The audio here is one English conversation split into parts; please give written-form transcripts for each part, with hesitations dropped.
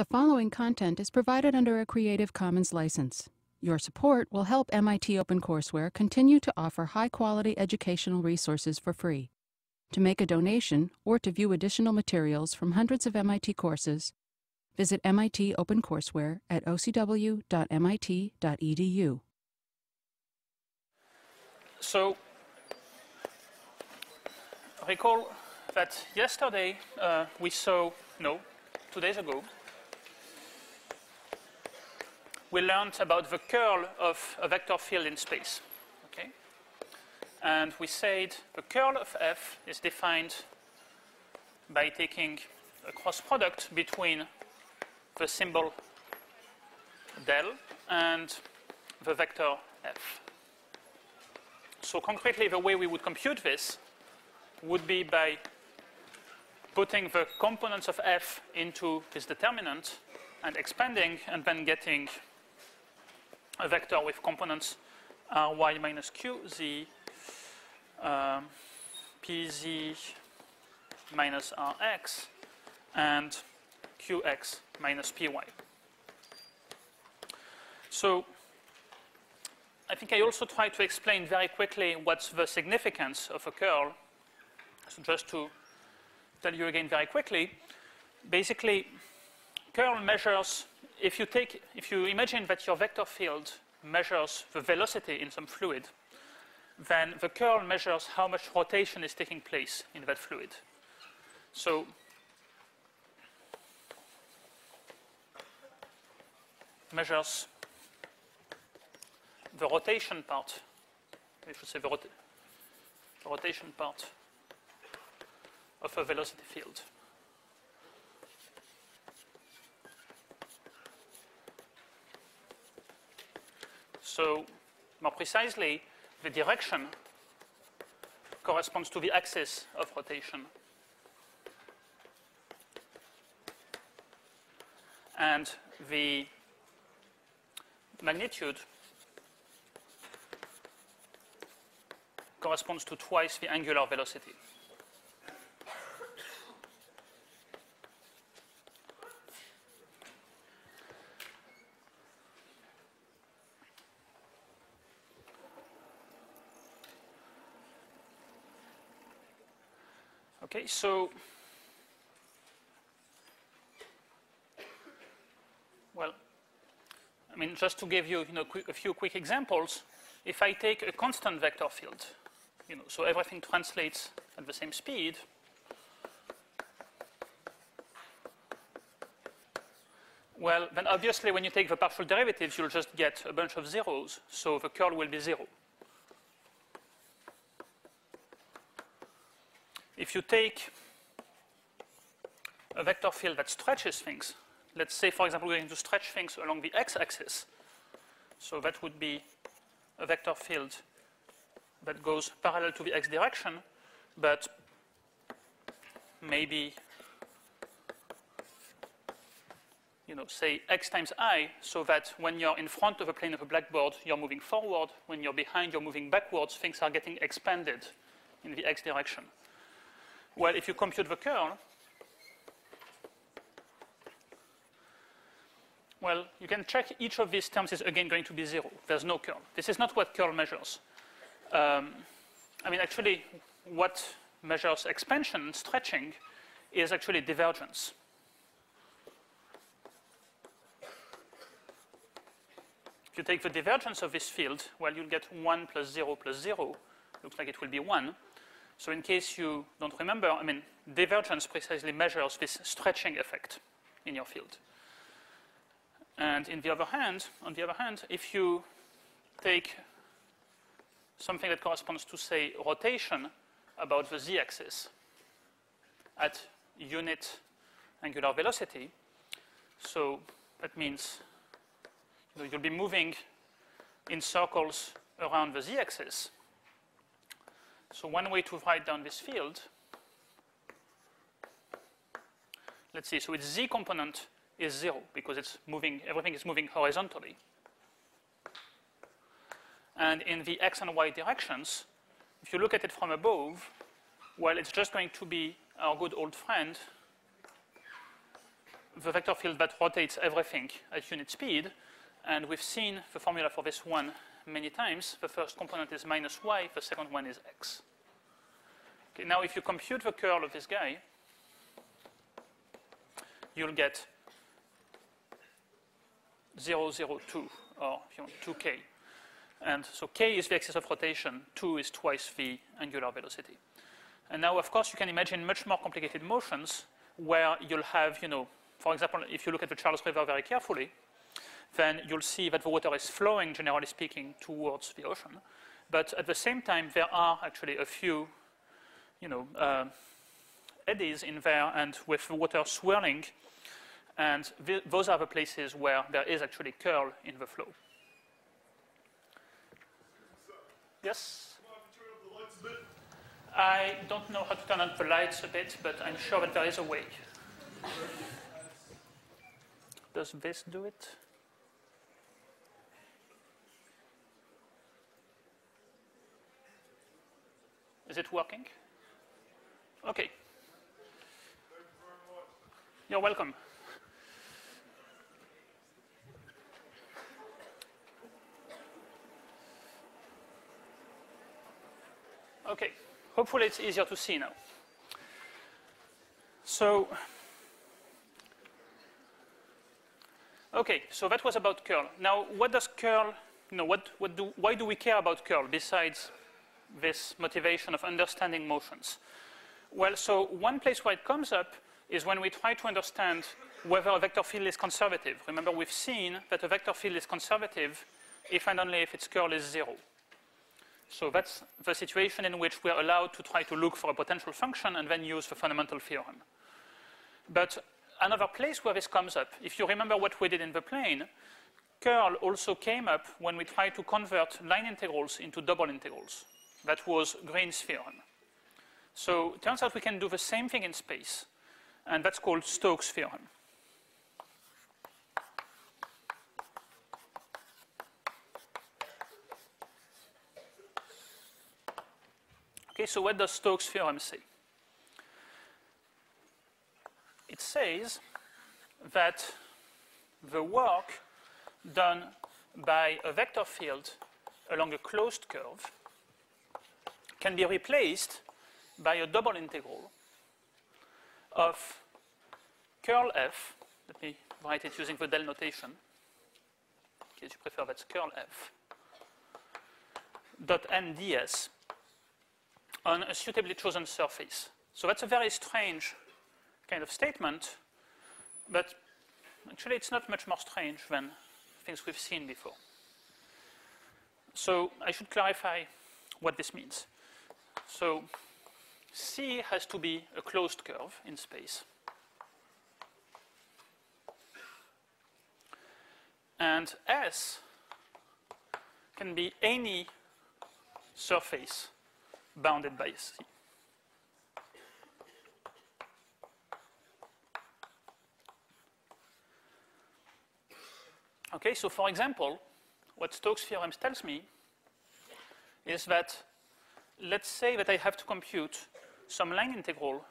The following content is provided under a Creative Commons license. Your support will help MIT OpenCourseWare continue to offer high-quality educational resources for free. To make a donation or to view additional materials from hundreds of MIT courses, visit MIT OpenCourseWare at ocw.mit.edu. So, recall that yesterday we learned about the curl of a vector field in space, okay? And we said the curl of F is defined by taking a cross product between the symbol del and the vector F. So concretely, the way we would compute this would be by putting the components of F into this determinant and expanding and then getting a vector with components y minus q, z, pz minus rx, and qx minus py. So I think I also tried to explain very quickly what's the significance of a curl. So just to tell you again very quickly, basically, curl measures, if you imagine that your vector field measures the velocity in some fluid, then the curl measures how much rotation is taking place in that fluid. So, measures the rotation part, we should say the rotation part of a velocity field. So, more precisely, the direction corresponds to the axis of rotation. And the magnitude corresponds to twice the angular velocity. Okay, so, well, I mean, just to give you, a few quick examples, if I take a constant vector field, so everything translates at the same speed, well, then obviously when you take the partial derivatives, you'll just get a bunch of zeros, so the curl will be zero. If you take a vector field that stretches things, let's say, for example, we're going to stretch things along the x-axis. So that would be a vector field that goes parallel to the x direction, but maybe, say x times I, so that when you're in front of a plane of a blackboard, you're moving forward. When you're behind, you're moving backwards. Things are getting expanded in the x direction. Well, if you compute the curl, well, you can check each of these terms is again going to be zero. There's no curl. This is not what curl measures. I mean, actually, what measures expansion and stretching is actually divergence. If you take the divergence of this field, well, you'll get 1 plus 0, looks like it will be 1. So in case you don't remember, I mean, divergence precisely measures this stretching effect in your field. And on the other hand, if you take something that corresponds to, say, rotation about the z-axis at unit angular velocity, so that means you'll be moving in circles around the z-axis. So one way to write down this field, let's see, so its z component is 0 because it's moving, everything is moving horizontally. And in the x and y directions, if you look at it from above, well, it's just going to be our good old friend the vector field that rotates everything at unit speed. And we've seen the formula for this one many times. The first component is minus y, the second one is x. Okay, now if you compute the curl of this guy, you'll get 0, 0, 2, or if you want, 2k. And so k is the axis of rotation, 2 is twice the angular velocity. And now, of course, you can imagine much more complicated motions where you'll have, for example, if you look at the Charles River very carefully, then you'll see that the water is flowing, generally speaking, towards the ocean. But at the same time, there are actually a few, eddies in there, and with the water swirling, and those are the places where there is actually curl in the flow. Yes? I don't know how to turn on the lights a bit, but I'm sure that there is a way. Does this do it? Is it working? Okay. You're welcome. Okay. Hopefully it's easier to see now. So, okay, so that was about curl. Now, what does curl, why do we care about curl besides this motivation of understanding motions? Well, so one place where it comes up is when we try to understand whether a vector field is conservative. Remember, we've seen that a vector field is conservative if and only if its curl is 0. So that's the situation in which we're allowed to try to look for a potential function and then use the fundamental theorem. But another place where this comes up, if you remember what we did in the plane, curl also came up when we tried to convert line integrals into double integrals. That was Green's theorem. So it turns out we can do the same thing in space, and that's called Stokes' theorem. So what does Stokes' theorem say? It says that the work done by a vector field along a closed curve can be replaced by a double integral of curl f. Let me write it using the del notation. In case you prefer, that's curl f dot n ds on a suitably chosen surface. So that's a very strange kind of statement, but actually it's not much more strange than things we've seen before. So I should clarify what this means. So C has to be a closed curve in space. And S can be any surface bounded by C. Okay, so for example, what Stokes' theorem tells me is that let's say that I have to compute some line integral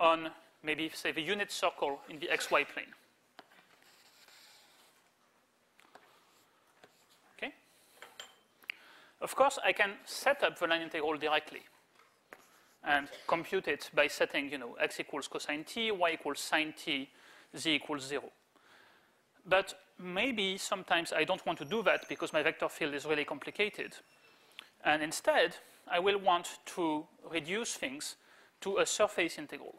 on maybe, say, the unit circle in the xy plane. Of course, I can set up the line integral directly and compute it by setting, x equals cosine t, y equals sine t, z equals 0. But maybe sometimes I don't want to do that because my vector field is really complicated. And instead, I will want to reduce things to a surface integral.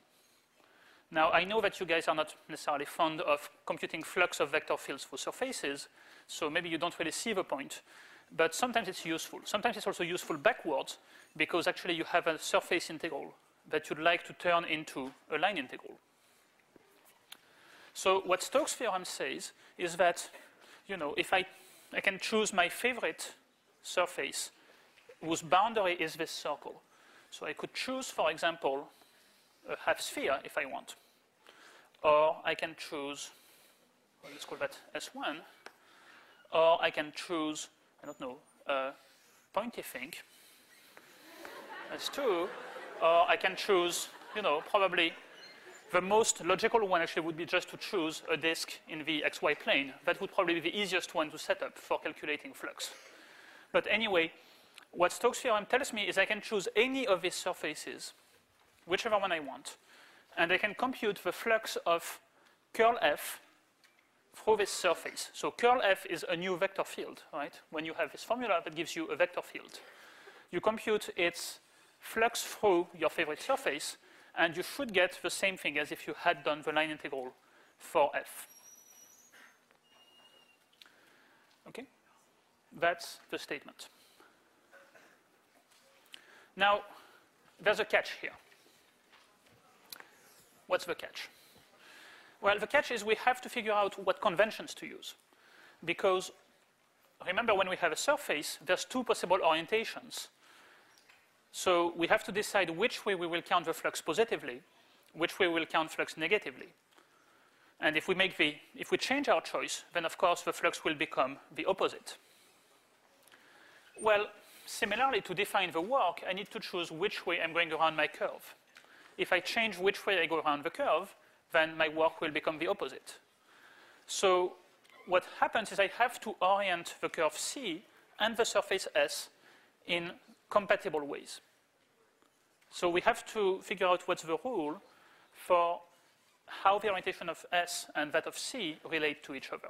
Now, I know that you guys are not necessarily fond of computing flux of vector fields for surfaces, so maybe you don't really see the point. But sometimes it's useful. Sometimes it's also useful backwards, because actually you have a surface integral that you'd like to turn into a line integral. So what Stokes' theorem says is that, if I can choose my favorite surface whose boundary is this circle. So I could choose, for example, a half sphere if I want. Or I can choose, let's call that S1. Or I can choose, I don't know, pointy thing. That's two. Or I can choose, probably The most logical one actually would be just to choose a disk in the XY plane. That would probably be the easiest one to set up for calculating flux. But anyway, what Stokes' theorem tells me is I can choose any of these surfaces, whichever one I want, and I can compute the flux of curl F through this surface. So curl F is a new vector field, right? When you have this formula, that gives you a vector field. You compute its flux through your favorite surface, and you should get the same thing as if you had done the line integral for F. Okay? That's the statement. Now, there's a catch here. What's the catch? Well, the catch is we have to figure out what conventions to use. Because remember, when we have a surface, there's two possible orientations. So we have to decide which way we will count the flux positively, which way we will count flux negatively. And if we change our choice, then of course the flux will become the opposite. Well, similarly, to define the work, I need to choose which way I'm going around my curve. If I change which way I go around the curve, then my work will become the opposite. So what happens is I have to orient the curve C and the surface S in compatible ways. So we have to figure out what's the rule for how the orientation of S and that of C relate to each other.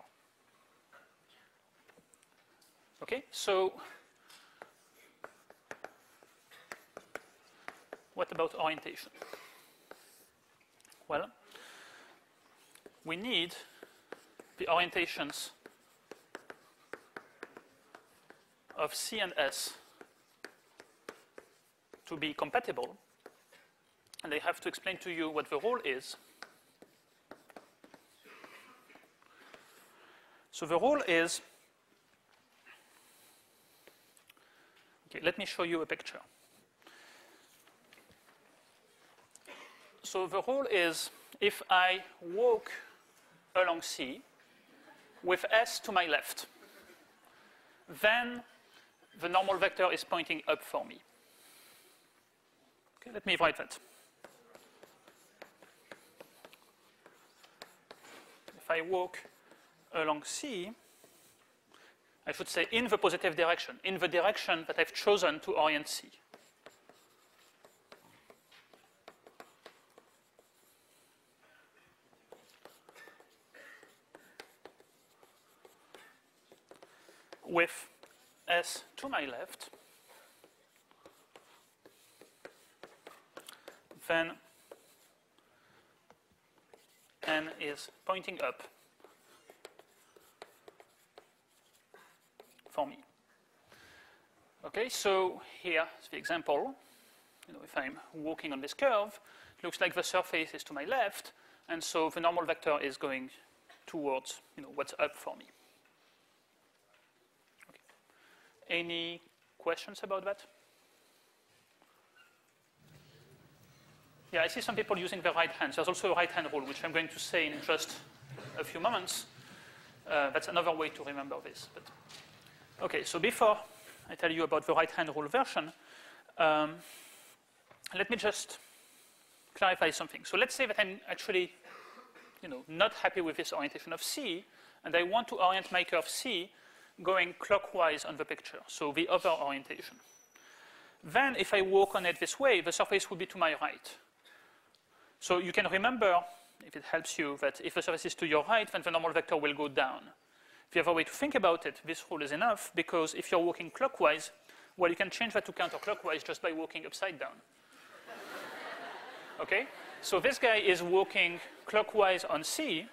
Okay, so what about orientation? Well, we need the orientations of C and S to be compatible. And I have to explain to you what the rule is. So the rule is, okay, let me show you a picture. So the rule is, if I walk along C with S to my left, then the normal vector is pointing up for me. Okay, let me write that. If I walk along C, I should say in the positive direction, in the direction that I've chosen to orient C. With S to my left, then N is pointing up for me. Okay, so here's the example. You know, if I'm walking on this curve, it looks like the surface is to my left, and so the normal vector is going towards, you know, what's up for me. Any questions about that? Yeah, I see some people using their right hands. There's also a right hand rule, which I'm going to say in just a few moments. That's another way to remember this. But okay, so before I tell you about the right hand rule version, let me just clarify something. So let's say that I'm actually, you know, not happy with this orientation of C, and I want to orient my curve C going clockwise on the picture, so the other orientation. Then if I walk on it this way, the surface would be to my right. So you can remember, if it helps you, that if the surface is to your right, then the normal vector will go down. If you have a way to think about it, this rule is enough, because if you're walking clockwise, well, you can change that to counterclockwise just by walking upside down. Okay? So this guy is walking clockwise on C,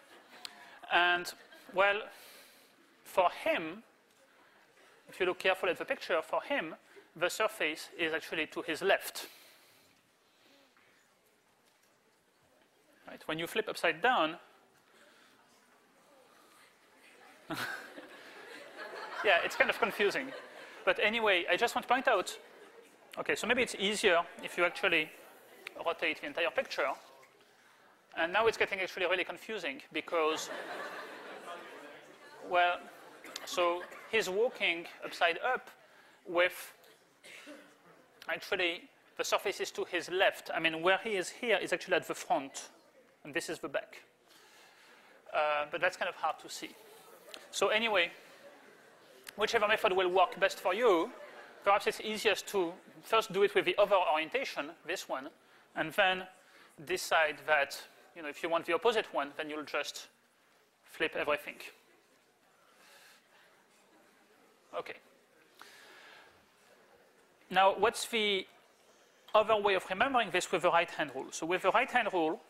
and, well, for him, if you look carefully at the picture, for him, the surface is actually to his left. Right? When you flip upside down, yeah, it's kind of confusing. But anyway, I just want to point out, okay, so maybe it's easier if you actually rotate the entire picture. And now it's getting actually really confusing because, well, so he's walking upside up with, actually, the surface is to his left. I mean, where he is here is actually at the front and this is the back. But that's kind of hard to see. So anyway, whichever method will work best for you, perhaps it's easiest to first do it with the other orientation, this one, and then decide that, you know, if you want the opposite one, then you'll just flip everything. Okay. Now, what's the other way of remembering this with the right-hand rule? So with the right-hand rule,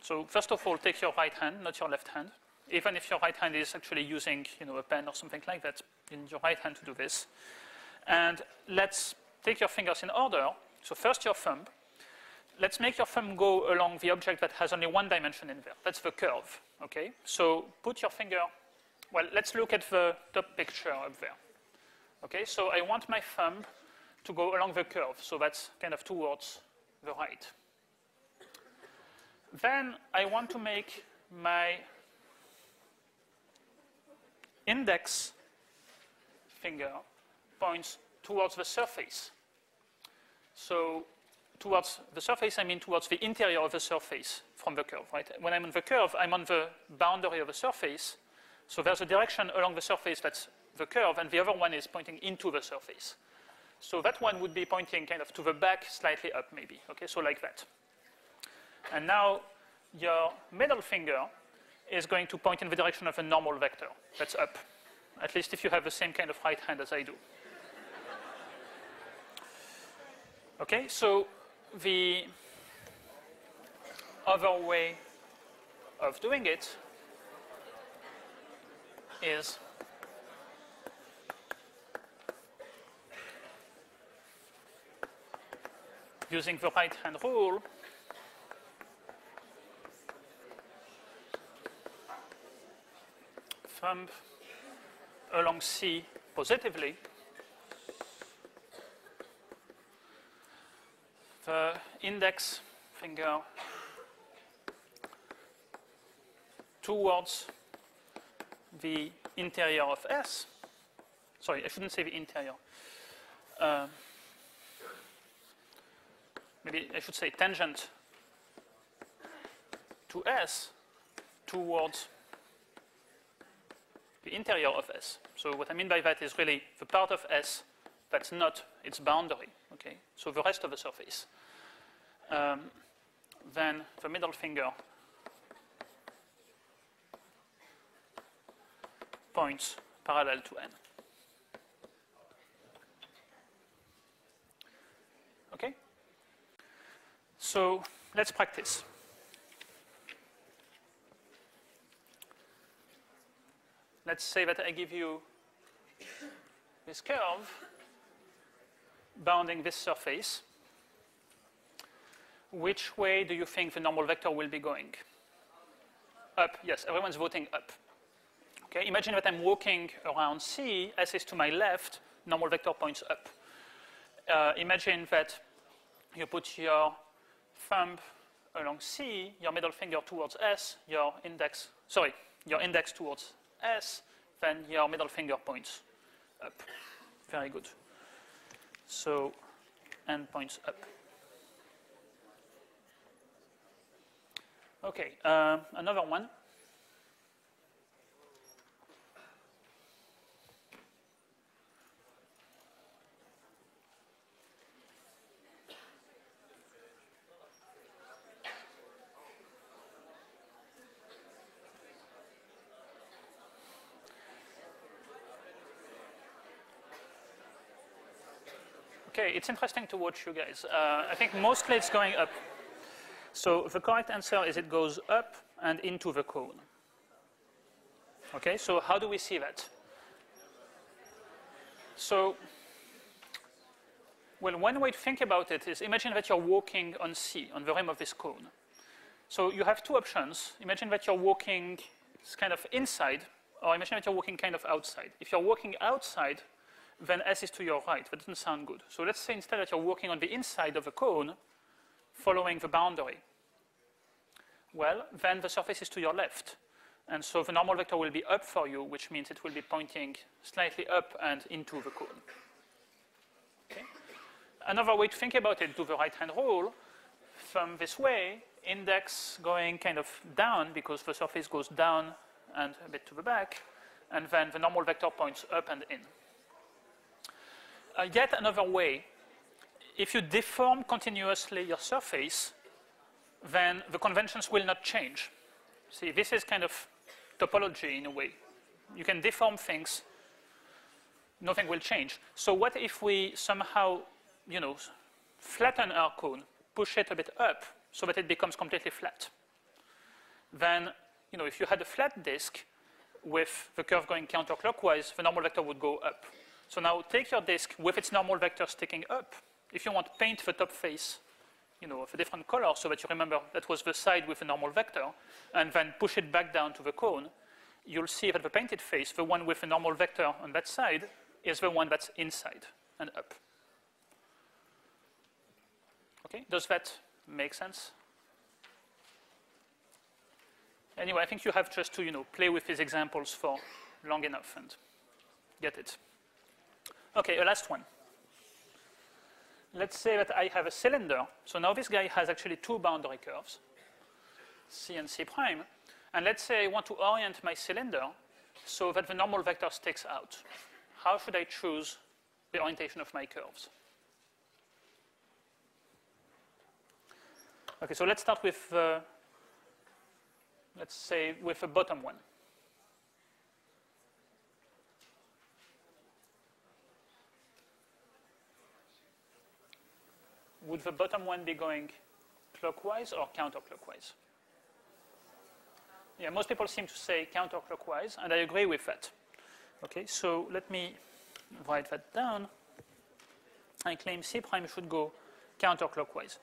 so first of all, take your right hand, not your left hand. Even if your right hand is actually using, you know, a pen or something like that, you need your right hand to do this. And let's take your fingers in order. So first your thumb. Let's make your thumb go along the object that has only one dimension in there. That's the curve, okay? So put your finger, well, let's look at the top picture up there. Okay, so I want my thumb to go along the curve, so that's kind of towards the right. Then I want to make my index finger points towards the surface. So towards the surface, I mean towards the interior of the surface from the curve, right? When I'm on the curve, I'm on the boundary of the surface. So there's a direction along the surface that's the curve, and the other one is pointing into the surface. So that one would be pointing kind of to the back, slightly up maybe, okay? So like that. And now your middle finger is going to point in the direction of a normal vector. That's up, at least if you have the same kind of right hand as I do. Okay, so the other way of doing it is using the right-hand rule. Thumb along C positively. The index finger towards the interior of S. Sorry, I shouldn't say the interior. Maybe I should say tangent to S towards the interior of S. So what I mean by that is really the part of S that's not its boundary, okay? So the rest of the surface. Then the middle finger points parallel to N. Okay? So let's practice. Let's say that I give you this curve bounding this surface. Which way do you think the normal vector will be going? Up, yes, everyone's voting up. Okay, imagine that I'm walking around C, S is to my left, normal vector points up. Imagine that you put your thumb along C, your middle finger towards S, your index towards S, then your middle finger points up. Very good. So N points up. Okay, another one. Okay, it's interesting to watch you guys. I think mostly it's going up. So the correct answer is it goes up and into the cone. Okay, so how do we see that? So, well, one way to think about it is imagine that you're walking on C, on the rim of this cone. So you have two options. Imagine that you're walking kind of inside, or imagine that you're walking kind of outside. If you're walking outside, then S is to your right. That doesn't sound good. So let's say instead that you're walking on the inside of the cone, following the boundary. Well, then the surface is to your left. And so the normal vector will be up for you, which means it will be pointing slightly up and into the cone. Okay? Another way to think about it, do the right-hand rule from this way, index going kind of down because the surface goes down and a bit to the back, and then the normal vector points up and in. Yet another way, if you deform continuously your surface, then the conventions will not change. See, this is kind of topology in a way. You can deform things, nothing will change. So what if we somehow, you know, flatten our cone, push it a bit up so that it becomes completely flat? Then, you know, if you had a flat disk with the curve going counterclockwise, the normal vector would go up. So now take your disk with its normal vector sticking up. If you want, paint the top face, you know, of a different color so that you remember that was the side with a normal vector, and then push it back down to the cone, you'll see that the painted face, the one with a normal vector on that side, is the one that's inside and up. Okay, does that make sense? Anyway, I think you have just to, you know, play with these examples for long enough and get it. Okay, a last one. Let's say that I have a cylinder. So now this guy has actually two boundary curves, C and C prime. And let's say I want to orient my cylinder so that the normal vector sticks out. How should I choose the orientation of my curves? Okay, so let's start with, let's say, with the bottom one. Would the bottom one be going clockwise or counterclockwise? Yeah, most people seem to say counterclockwise, and I agree with that. Okay, so let me write that down. I claim C prime should go counterclockwise.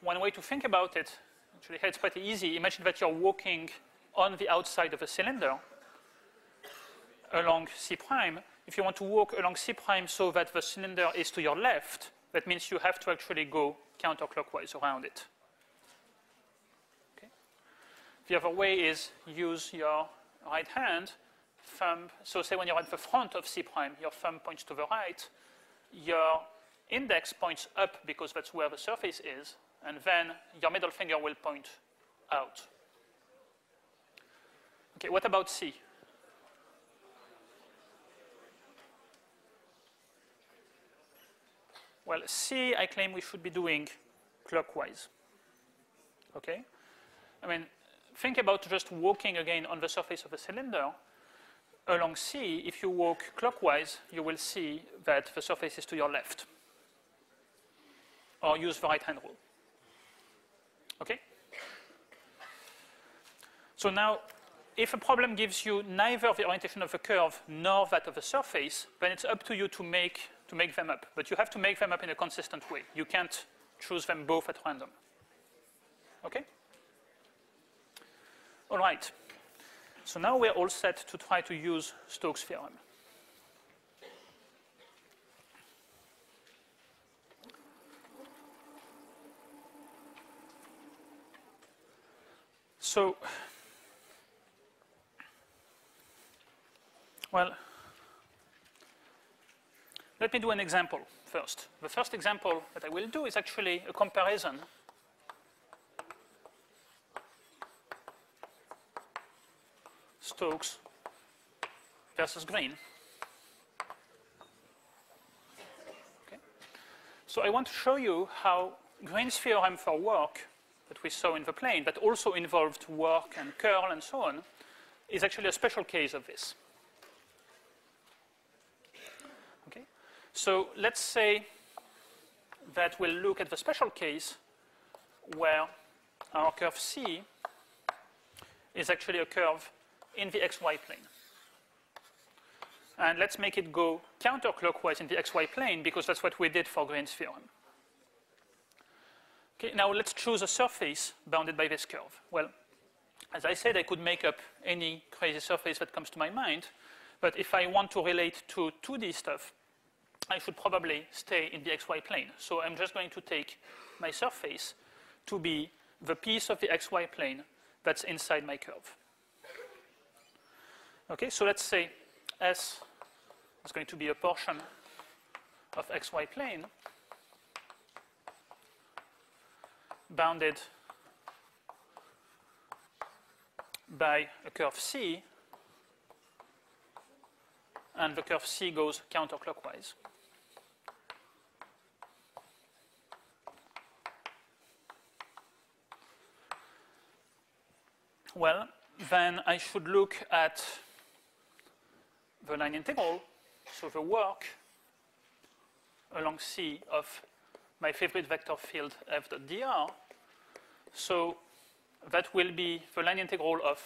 One way to think about it, actually, it's pretty easy. Imagine that you're walking on the outside of a cylinder along C prime. If you want to walk along C prime so that the cylinder is to your left, that means you have to actually go counterclockwise around it. Okay. The other way is use your right hand, thumb. So say when you're at the front of C prime, your thumb points to the right, your index points up because that's where the surface is, and then your middle finger will point out. Okay, what about C? Well, C, I claim we should be doing clockwise, okay? I mean, think about just walking again on the surface of a cylinder. Along C, if you walk clockwise, you will see that the surface is to your left, or use the right-hand rule, okay? So now, if a problem gives you neither the orientation of the curve nor that of the surface, then it's up to you to make them up. But you have to make them up in a consistent way. You can't choose them both at random. Okay? All right. So now we're all set to try to use Stokes' theorem. So, well, let me do an example first. The first example that I will do is actually a comparison Stokes versus Green. Okay. So I want to show you how Green's theorem for work that we saw in the plane, that also involved work and curl and so on, is actually a special case of this. So let's say that we'll look at the special case where our curve C is actually a curve in the xy plane. And let's make it go counterclockwise in the xy plane because that's what we did for Green's theorem. Okay, now let's choose a surface bounded by this curve. Well, as I said, I could make up any crazy surface that comes to my mind, but if I want to relate to 2D stuff, I should probably stay in the xy plane. So I'm just going to take my surface to be the piece of the xy plane that's inside my curve. Okay, so let's say S is going to be a portion of xy plane bounded by a curve C, and the curve C goes counterclockwise. Well, then I should look at the line integral, so the work along C of my favorite vector field f dot dr. So that will be the line integral of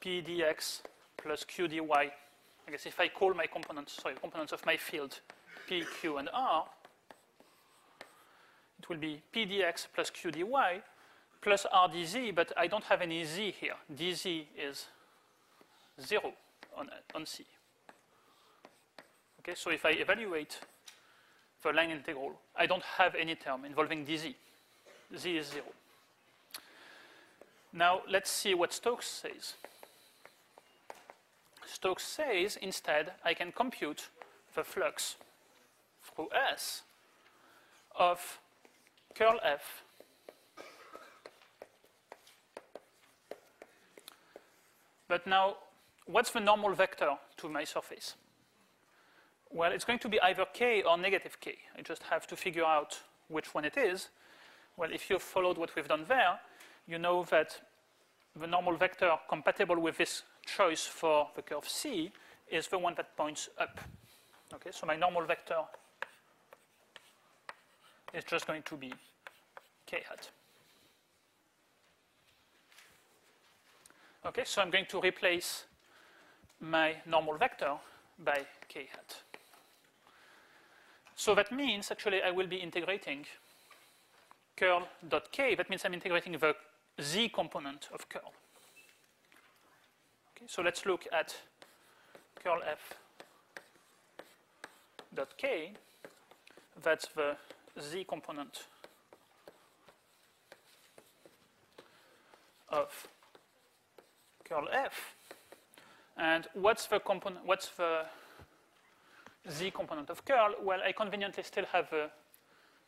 p dx plus q dy. I guess if I call my components, sorry, components of my field p, q, and r, it will be p dx plus q dy plus r dz, but I don't have any z here. dz is 0 on C. Okay, so if I evaluate the line integral, I don't have any term involving dz. Z is 0. Now let's see what Stokes says. Stokes says, instead, I can compute the flux through S of curl F . But now, what's the normal vector to my surface? Well, it's going to be either k or negative k. I just have to figure out which one it is. Well, if you followed what we've done there, you know that the normal vector compatible with this choice for the curve C is the one that points up. Okay, so my normal vector is just going to be k hat. Okay, so I'm going to replace my normal vector by k hat. So that means, actually, I will be integrating curl dot k. That means I'm integrating the z component of curl. Okay, so let's look at curl f dot k. That's the z component of curl f, and what's the z component of curl? Well, I conveniently still have the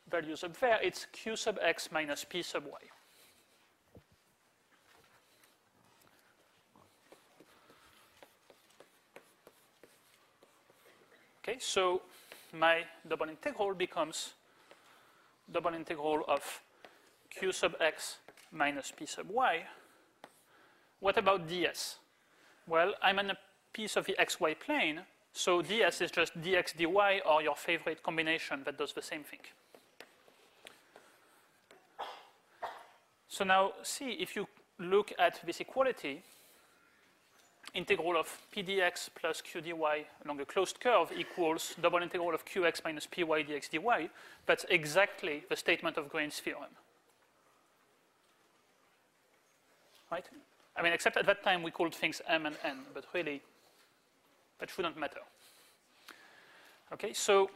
values up there. It's q sub x minus p sub y. Okay, so my double integral becomes double integral of q sub x minus p sub y. What about ds? Well, I'm on a piece of the xy plane, so ds is just dx dy, or your favorite combination that does the same thing. So now, see, if you look at this equality, integral of p dx plus q dy along a closed curve equals double integral of qx minus py dx dy. That's exactly the statement of Green's theorem. Right? I mean, except at that time we called things m and n, but really that shouldn't matter. Okay, so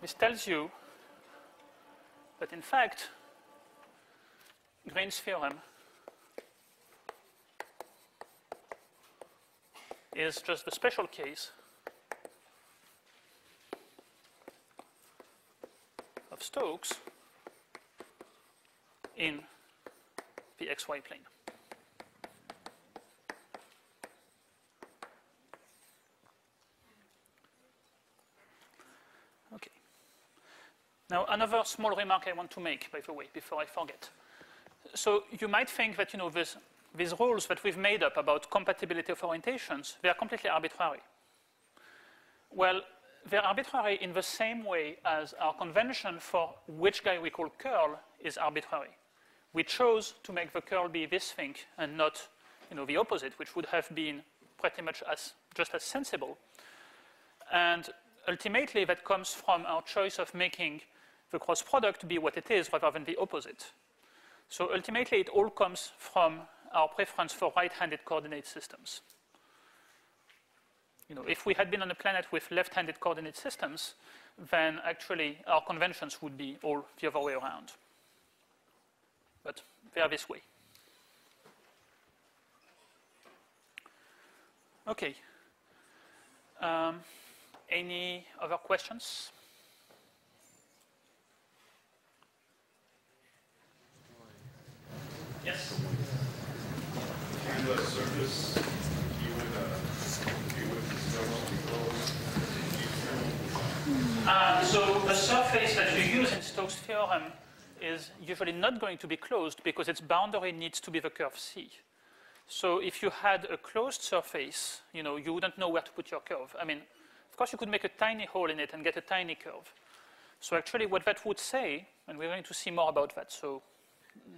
this tells you that in fact Green's theorem is just the special case of Stokes in the xy plane. Okay. Now, another small remark I want to make, by the way, before I forget. So you might think that, you know, these rules that we've made up about compatibility of orientations, they are completely arbitrary. Well, they're arbitrary in the same way as our convention for which guy we call curl is arbitrary. We chose to make the curl be this thing and not, you know, the opposite, which would have been pretty much just as sensible. And ultimately, that comes from our choice of making the cross product be what it is rather than the opposite. So ultimately, it all comes from our preference for right-handed coordinate systems. You know, if we had been on a planet with left-handed coordinate systems, then actually our conventions would be all the other way around. But they are this way. Okay. Any other questions? Yes. the surface, so the surface that you use in Stokes' theorem is usually not going to be closed because its boundary needs to be the curve C. So if you had a closed surface, you know, you wouldn't know where to put your curve. I mean, of course, you could make a tiny hole in it and get a tiny curve. So actually, what that would say, and we're going to see more about that, so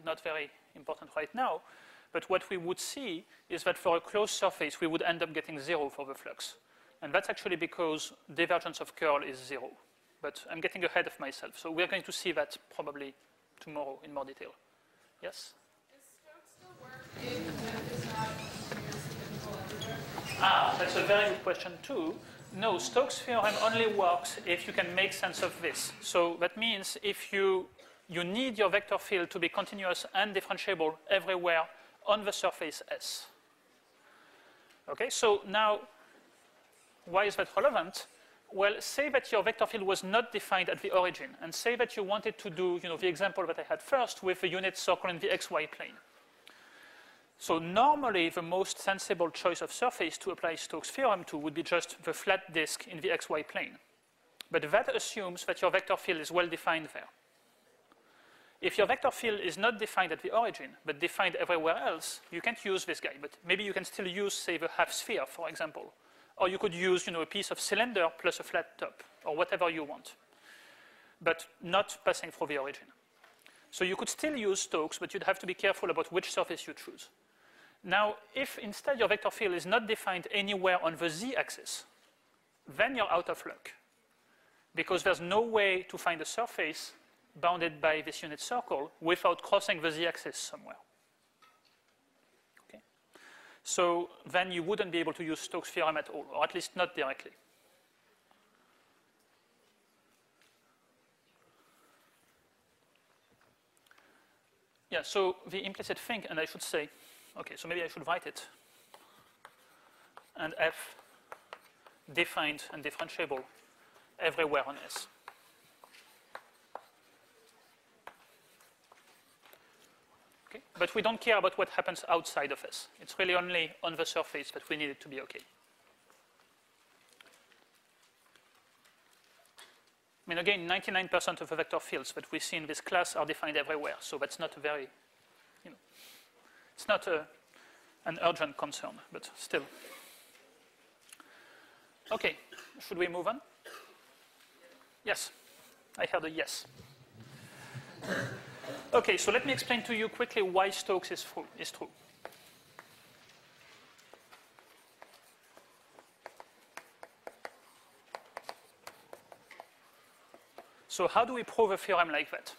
not very important right now, but what we would see is that for a closed surface, we would end up getting 0 for the flux. And that's actually because divergence of curl is 0. But I'm getting ahead of myself. So we're going to see that probably tomorrow in more detail. Yes? Does Stokes still work if it's not symmetrical everywhere? Ah, that's a very good question, too. No, Stokes' theorem only works if you can make sense of this. So that means if you need your vector field to be continuous and differentiable everywhere on the surface S. Okay, so now, why is that relevant? Well, say that your vector field was not defined at the origin, and say that you wanted to do, you know, the example that I had first with the unit circle in the xy plane. So normally, the most sensible choice of surface to apply Stokes' theorem to would be just the flat disk in the xy plane. But that assumes that your vector field is well defined there. If your vector field is not defined at the origin, but defined everywhere else, you can't use this guy. But maybe you can still use, say, the half sphere, for example. Or you could use, you know, a piece of cylinder plus a flat top, or whatever you want, but not passing through the origin. So you could still use Stokes, but you'd have to be careful about which surface you choose. Now, if instead your vector field is not defined anywhere on the z-axis, then you're out of luck, because there's no way to find a surface bounded by this unit circle without crossing the z-axis somewhere. So then you wouldn't be able to use Stokes' theorem at all, or at least not directly. Yeah, so the implicit thing, and I should say, okay, so maybe I should write it. And F defined and differentiable everywhere on S. Okay. But we don't care about what happens outside of S. It's really only on the surface that we need it to be OK. I mean, again, 99% of the vector fields that we see in this class are defined everywhere. So that's not a very, you know, it's not an urgent concern, but still. OK, should we move on? Yes, I heard a yes. Okay, so let me explain to you quickly why Stokes is true. So how do we prove a theorem like that?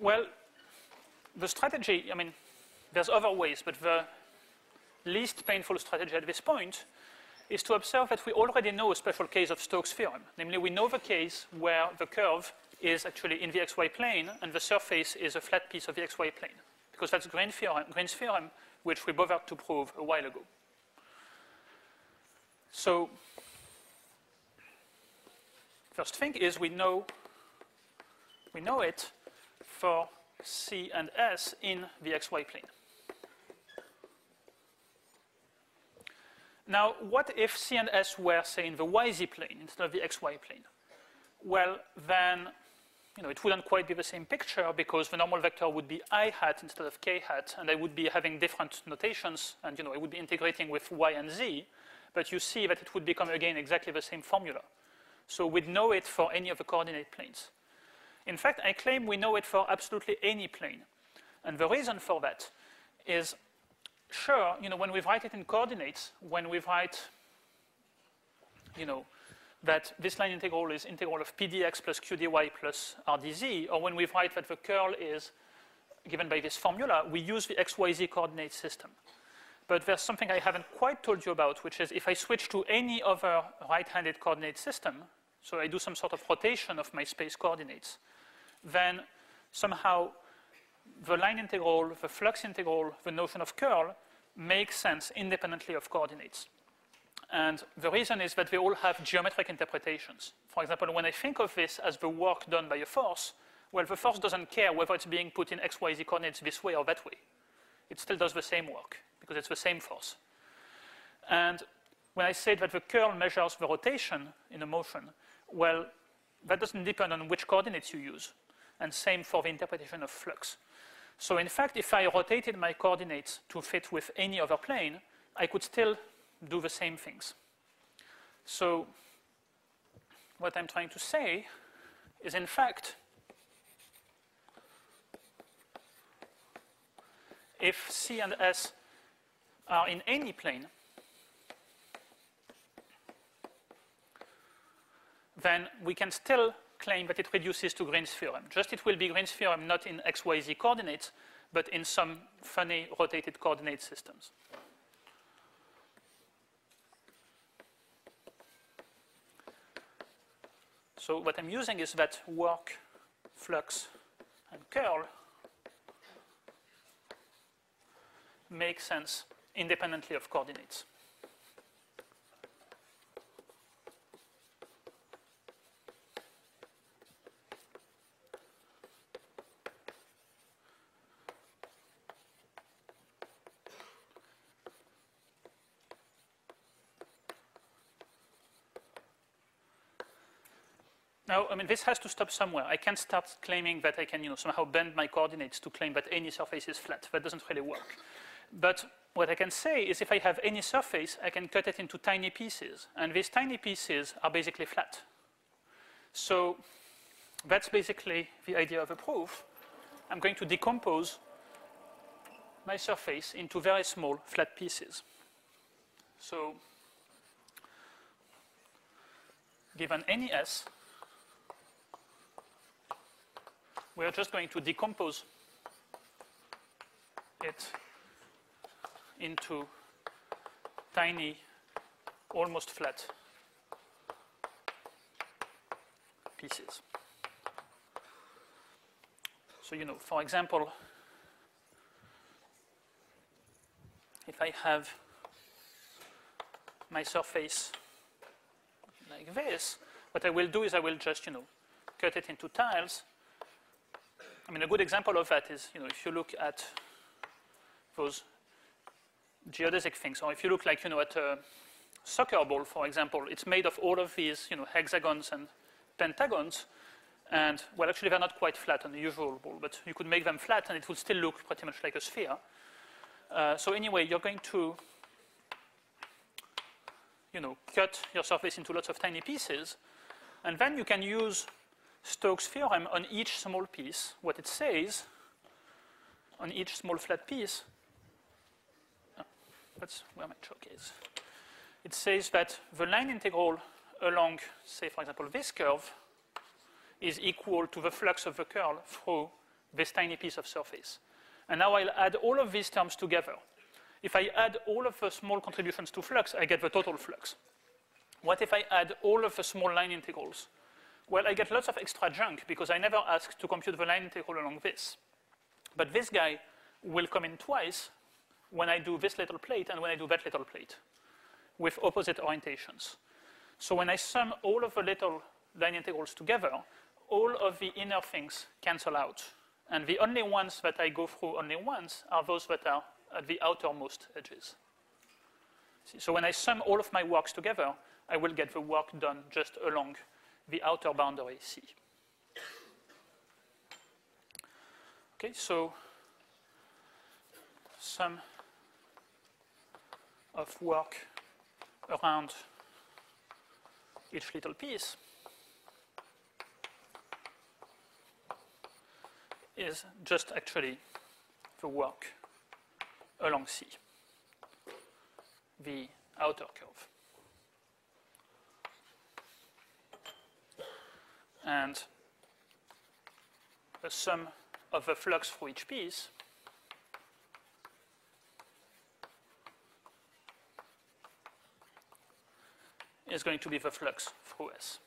Well, the strategy, I mean, there's other ways, but the least painful strategy at this point is to observe that we already know a special case of Stokes' theorem. Namely, we know the case where the curve is actually in the xy plane, and the surface is a flat piece of the xy plane, because that's Green's theorem, which we bothered to prove a while ago. So first thing is we know it for C and S in the xy plane. Now, what if C and S were, say, in the yz plane instead of the xy plane? Well, then, you know, it wouldn't quite be the same picture, because the normal vector would be I hat instead of K hat, and I would be having different notations, and, you know, I would be integrating with Y and Z, but you see that it would become, again, exactly the same formula. So we'd know it for any of the coordinate planes. In fact, I claim we know it for absolutely any plane. And the reason for that is, sure, you know, when we write it in coordinates, when we write, you know, that this line integral is integral of pdx plus qdy plus rdz, or when we write that the curl is given by this formula, we use the xyz coordinate system. But there's something I haven't quite told you about, which is if I switch to any other right-handed coordinate system, so I do some sort of rotation of my space coordinates, then somehow the line integral, the flux integral, the notion of curl makes sense independently of coordinates. And the reason is that they all have geometric interpretations. For example, when I think of this as the work done by a force, well, the force doesn't care whether it's being put in xyz coordinates this way or that way. it still does the same work because it's the same force. And when I say that the curl measures the rotation in a motion, well, that doesn't depend on which coordinates you use. And same for the interpretation of flux. So in fact, if I rotated my coordinates to fit with any other plane, I could still do the same things. So what I'm trying to say is, in fact, if C and S are in any plane, then we can still claim that it reduces to Green's theorem. Just it will be Green's theorem not in XYZ coordinates, but in some funny rotated coordinate systems. So what I'm using is that work, flux, and curl make sense independently of coordinates. Now, I mean, this has to stop somewhere. I can't start claiming that I can, somehow bend my coordinates to claim that any surface is flat. That doesn't really work. But what I can say is, if I have any surface, I can cut it into tiny pieces. And these tiny pieces are basically flat. So that's basically the idea of a proof. I'm going to decompose my surface into very small flat pieces. So given any S, we are just going to decompose it into tiny, almost flat pieces. So, for example, if I have my surface like this, what I will do is I will just, cut it into tiles. I mean, a good example of that is, if you look at those geodesic things, or if you look like, at a soccer ball, for example, it's made of all of these, hexagons and pentagons, and, well, actually, they're not quite flat on the usual ball, but you could make them flat, and it would still look pretty much like a sphere. So anyway, you're going to, cut your surface into lots of tiny pieces, and then you can use Stokes' theorem on each small piece. What it says on each small flat piece, that's where my chalk is. It says that the line integral along, say, for example, this curve is equal to the flux of the curl through this tiny piece of surface. And now I'll add all of these terms together. If I add all of the small contributions to flux, I get the total flux. What if I add all of the small line integrals? Well, I get lots of extra junk because I never asked to compute the line integral along this. But this guy will come in twice when I do this little plate and when I do that little plate with opposite orientations. So when I sum all of the little line integrals together, all of the inner things cancel out. And the only ones that I go through only once are those that are at the outermost edges. So when I sum all of my works together, I will get the work done just along the outer boundary C. Okay, so sum of work around each little piece is just actually the work along C, the outer curve. And the sum of the flux through each piece is going to be the flux through S.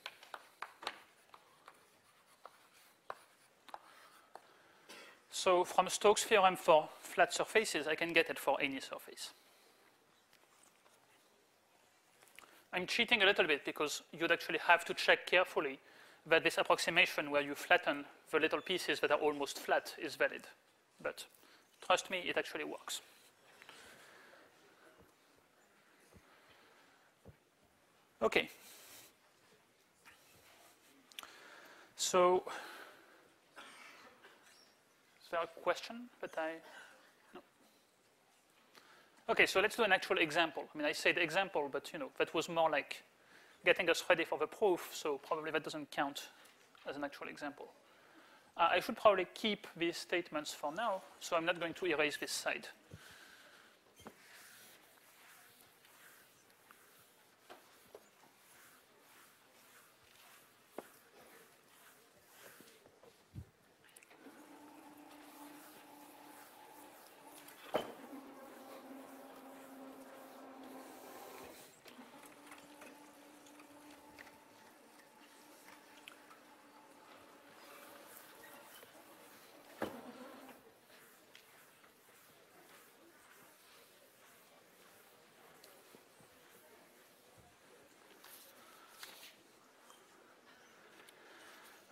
So from Stokes' theorem for flat surfaces, I can get it for any surface. I'm cheating a little bit because you'd actually have to check carefully that this approximation where you flatten the little pieces that are almost flat is valid. But Trust me, it actually works. Okay. So, is there a question that I? No. Okay, so let's do an actual example. I mean, I said example, but you know, that was more like getting us ready for the proof, so probably that doesn't count as an actual example. I should probably keep these statements for now, so I'm not going to erase this side.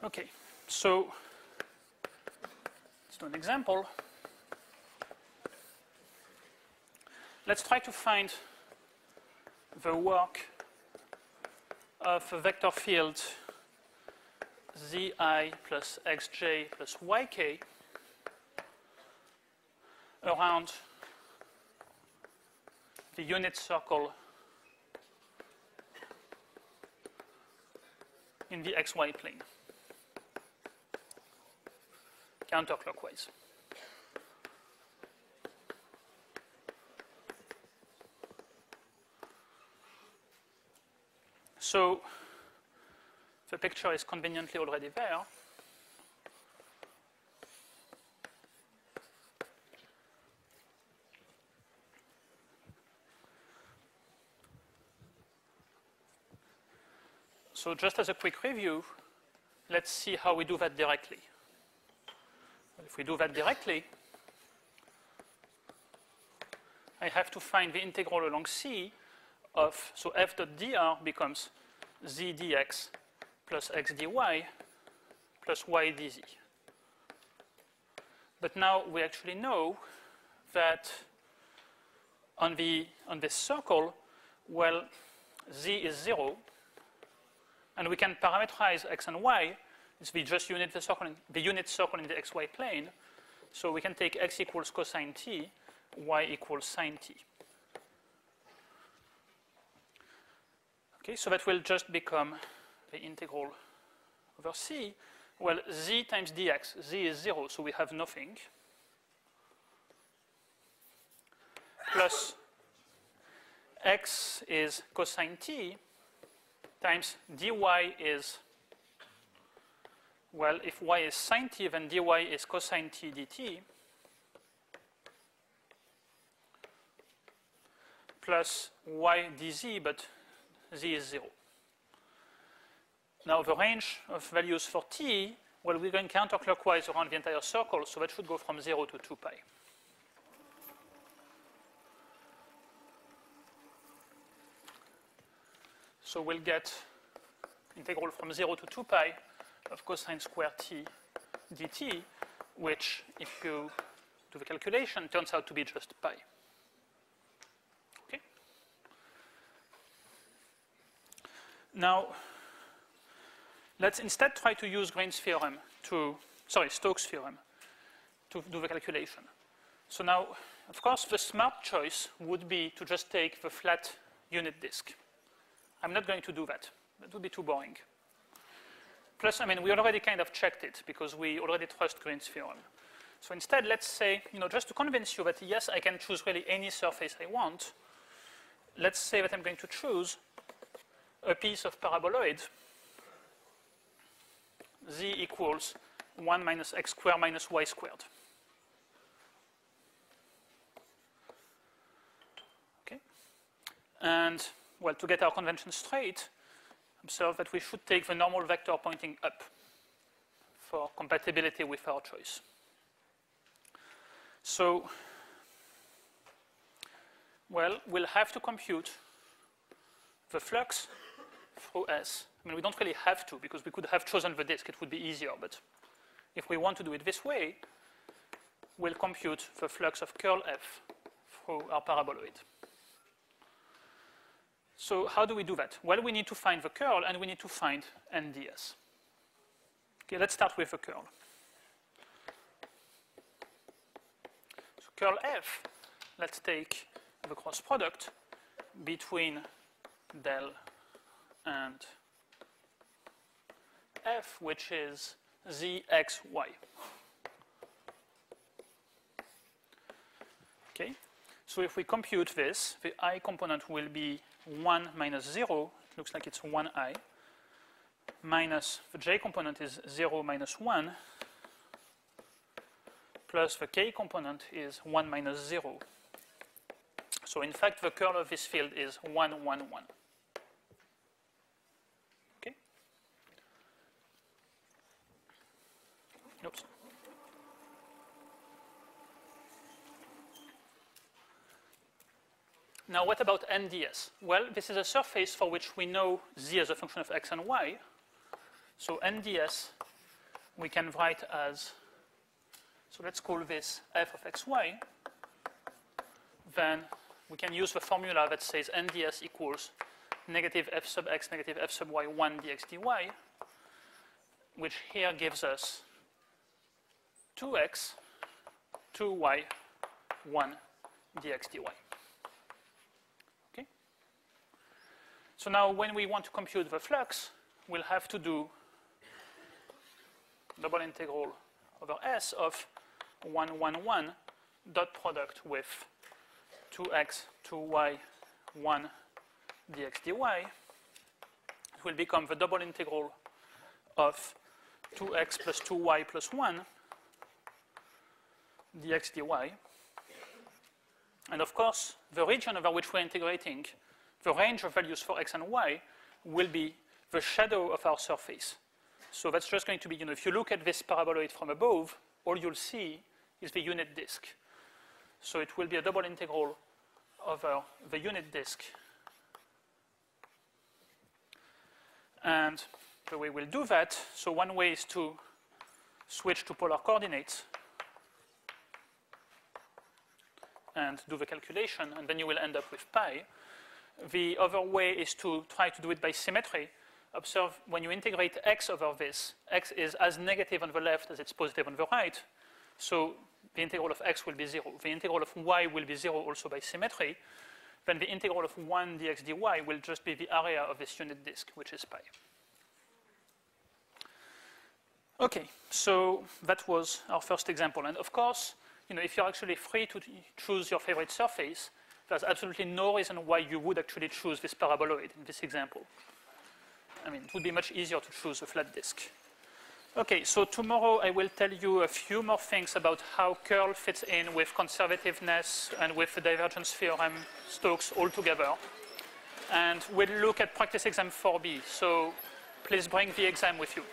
Okay, so let's do an example. Let's try to find the work of a vector field zi plus xj plus yk around the unit circle in the xy plane. Counterclockwise. So the picture is conveniently already there. So just as a quick review, let's see how we do that directly. If we do that directly, I have to find the integral along C of, so f dot dr becomes z dx plus x dy plus y dz. But now we actually know that on this circle, well, z is 0, and we can parameterize x and y. It's the unit circle in the xy plane. So we can take x equals cosine t, y equals sine t. Okay, so that will just become the integral over c. Well, z times dx, z is 0, so we have nothing. Plus x is cosine t times dy is, well, if y is sine t, then dy is cosine t dt plus y dz, but z is 0. Now, the range of values for t, well, we're going counterclockwise around the entire circle, so that should go from 0 to 2 pi. So we'll get integral from 0 to 2 pi of cosine square t dt, which, if you do the calculation, turns out to be just pi. Okay. Now, let's instead try to use Green's theorem to, sorry, Stokes' theorem to do the calculation. So now, of course, the smart choice would be to just take the flat unit disk. I'm not going to do that. That would be too boring. Plus, I mean, we already kind of checked it because we already trust Green's theorem. So instead, let's say, you know, just to convince you that, yes, I can choose really any surface I want, let's say that I'm going to choose a piece of paraboloid z equals 1 minus x squared minus y squared. Okay? And, well, to get our convention straight, observe that we should take the normal vector pointing up for compatibility with our choice. So, well, we'll have to compute the flux through S. I mean, we don't really have to, because we could have chosen the disk. It would be easier. But if we want to do it this way, we'll compute the flux of curl F through our paraboloid. So how do we do that? Well, we need to find the curl, and we need to find NDS. Okay, let's start with the curl. So curl F, let's take the cross product between del and F, which is ZXY. Okay, so if we compute this, the I component will be 1 minus 0, it looks like it's 1i, minus the j component is 0 minus 1, plus the k component is 1 minus 0. So in fact, the curl of this field is 1, 1, 1. Okay? Oops. Now, what about NDS? Well, this is a surface for which we know z as a function of x and y. So NDS we can write as, so let's call this f of xy. Then we can use the formula that says NDS equals negative f sub x, negative f sub y, 1 dx dy, which here gives us 2x, 2y, 1 dx dy. So now when we want to compute the flux, we'll have to do double integral over S of 1, 1, 1 dot product with 2x, 2y, 1 dx dy. It will become the double integral of 2x plus 2y plus 1 dx dy. And of course, the region over which we're integrating, the range of values for x and y, will be the shadow of our surface. So that's just going to be, you know, if you look at this paraboloid from above, all you'll see is the unit disk. So it will be a double integral over the unit disk. And the way we'll do that, so one way is to switch to polar coordinates and do the calculation, and then you will end up with pi. The other way is to try to do it by symmetry. Observe when you integrate x over this, x is as negative on the left as it's positive on the right. So the integral of x will be 0. The integral of y will be 0 also by symmetry. Then the integral of 1 dx dy will just be the area of this unit disk, which is pi. OK, so that was our first example. And of course, you know, if you're actually free to choose your favorite surface, there's absolutely no reason why you would actually choose this paraboloid in this example. I mean, it would be much easier to choose a flat disk. OK, so tomorrow I will tell you a few more things about how curl fits in with conservativeness and with the divergence theorem, Stokes all together. And we'll look at practice exam 4B. So please bring the exam with you.